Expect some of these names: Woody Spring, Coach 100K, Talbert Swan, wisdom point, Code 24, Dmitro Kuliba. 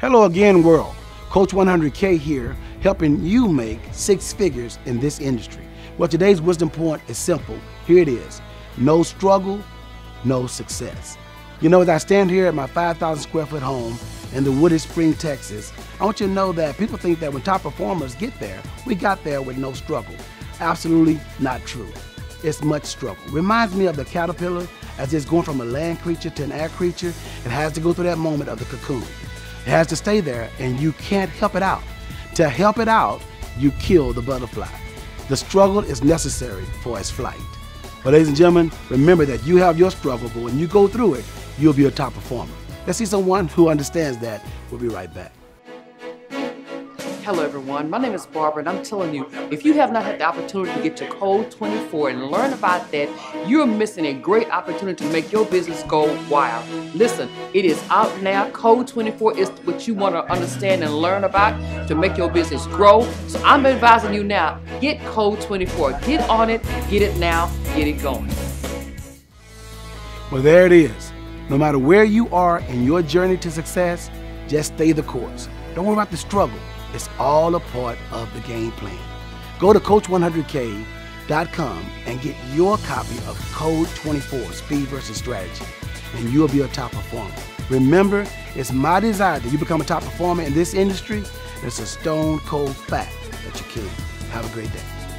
Hello again, world. Coach 100K here, helping you make six figures in this industry. Well, today's wisdom point is simple. Here it is. No struggle, no success. You know, as I stand here at my 5,000 square foot home in the Woody Spring, Texas, I want you to know that people think that when top performers get there, we got there with no struggle. Absolutely not true. It's much struggle. Reminds me of the caterpillar as it's going from a land creature to an air creature. It has to go through that moment of the cocoon. It has to stay there, and you can't help it out. To help it out, you kill the butterfly. The struggle is necessary for its flight. But ladies and gentlemen, remember that you have your struggle, but when you go through it, you'll be a top performer. Let's see someone who understands that. We'll be right back. Hello everyone, my name is Barbara, and I'm telling you, if you have not had the opportunity to get to Code 24 and learn about that, you're missing a great opportunity to make your business go wild. Listen, it is out now. Code 24 is what you want to understand and learn about to make your business grow. So I'm advising you now, get Code 24. Get on it, get it now, get it going. Well, there it is. No matter where you are in your journey to success, just stay the course. Don't worry about the struggle. It's all a part of the game plan. Go to Coach100K.com and get your copy of Code 24, Speed versus Strategy, and you'll be a top performer. Remember, it's my desire that you become a top performer in this industry. It's a stone cold fact that you can. Have a great day.